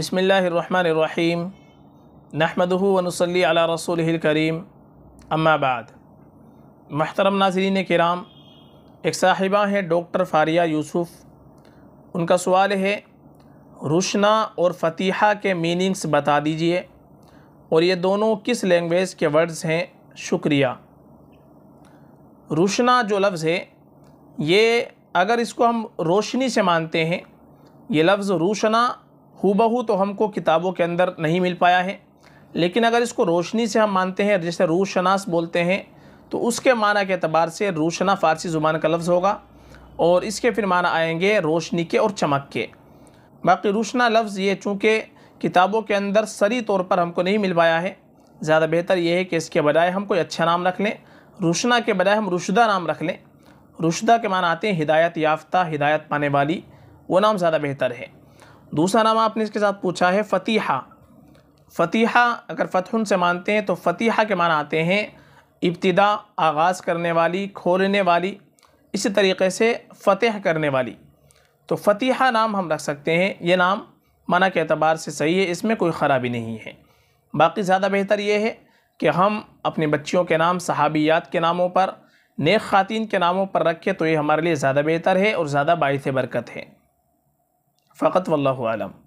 बिस्मिल्लाहिर्रहमानिर्रहीम नहमदुहु व नुसल्ली अला रसूलिहिल करीम अम्मा बाद। महतरम नाज़रीन किराम, एक साहिबा हैं डॉक्टर फारिया यूसुफ। उनका सवाल है रुशना और फ़तीहा के मीनिंग्स बता दीजिए और ये दोनों किस लैंग्वेज के वर्ड्स हैं। शुक्रिया। रुशना जो लफ्ज़ है ये अगर इसको हम रोशनी से मानते हैं, ये लफ्ज़ रोशना हूबहू तो हमको किताबों के अंदर नहीं मिल पाया है, लेकिन अगर इसको रोशनी से हम मानते हैं जैसे रोशनास बोलते हैं तो उसके माना के अतबार से रोशना फ़ारसी ज़ुबान का लफ्ज़ होगा और इसके फिर माना आएंगे रोशनी के और चमक के। बाकी रोशना लफ्ज़ ये चूँकि किताबों के अंदर सरी तौर पर हमको नहीं मिल पाया है, ज़्यादा बेहतर ये है कि इसके बजाय हम कोई अच्छा नाम रख लें। रोशना के बजाय हम रुशदा नाम रख लें। रुशदा के माना आते हैं हिदायत याफ़्ता, हिदायत पाने वाली, वो नाम ज़्यादा बेहतर है। दूसरा नाम आपने इसके साथ पूछा है फ़तीहा। फ़तीहा अगर फ़तहुन से मानते हैं तो फ़तीहा के माना आते हैं इब्तिदा, आगाज़ करने वाली, खोलने वाली, इसी तरीके से फ़तेह करने वाली। तो फ़तीहा नाम हम रख सकते हैं, ये नाम माना के अतबार से सही है, इसमें कोई ख़राबी नहीं है। बाकी ज़्यादा बेहतर ये है कि हम अपने बच्चियों के नाम सहाबियात के नामों पर, नेक ख़ातीन के नामों पर रखें तो ये हमारे लिए ज़्यादा बेहतर है और ज़्यादा बाइस बरकत है। फ़कत वल्लाहु आलम।